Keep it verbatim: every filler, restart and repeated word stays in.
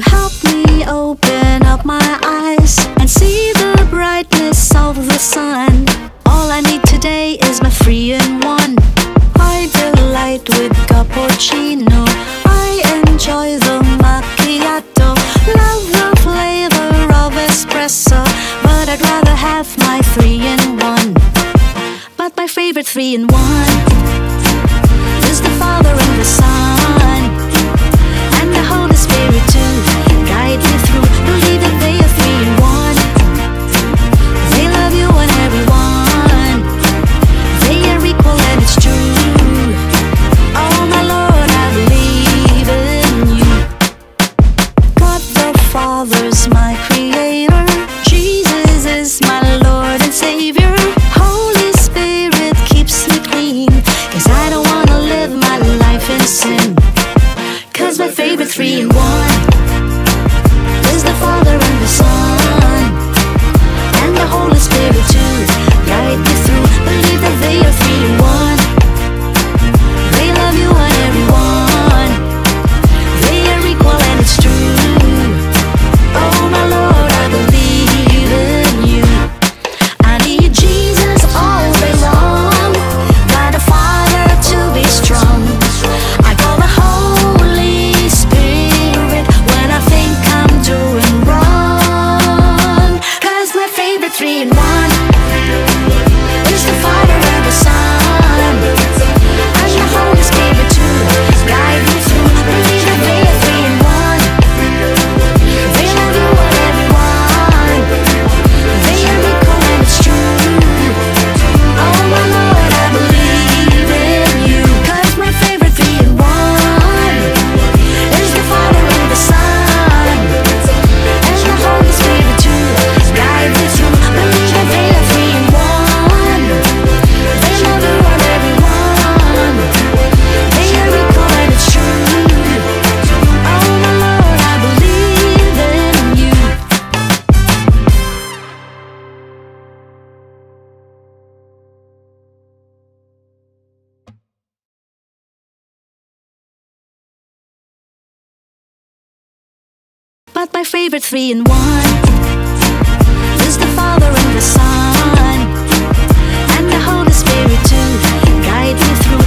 to help me open up my eyes and see the brightness of the sun. All I need today is my three in one. I delight with cappuccino, I enjoy the macchiato, love the flavor of espresso, but I'd rather have my three in one. But my favorite three in one is the Father and the Son and the Holy Spirit to guide me through. Believe that they are three in one. They love you and everyone. They are equal and it's true. Oh my Lord, I believe in you. God the Father's my Creator, Jesus is my Lord and Savior, Holy Spirit keeps me clean, 'cause I don't wanna live my life in sin. My favorite three in one is the Father and the Son and the Holy Spirit to guide me through. Believe that they are three in one. They love you and everyone. They are equal and it's true. Oh my Lord, I believe in you. I need Jesus all day long, God the Father to be strong. I call the my favorite three in one is the Father and the Son and the Holy Spirit to guide me through.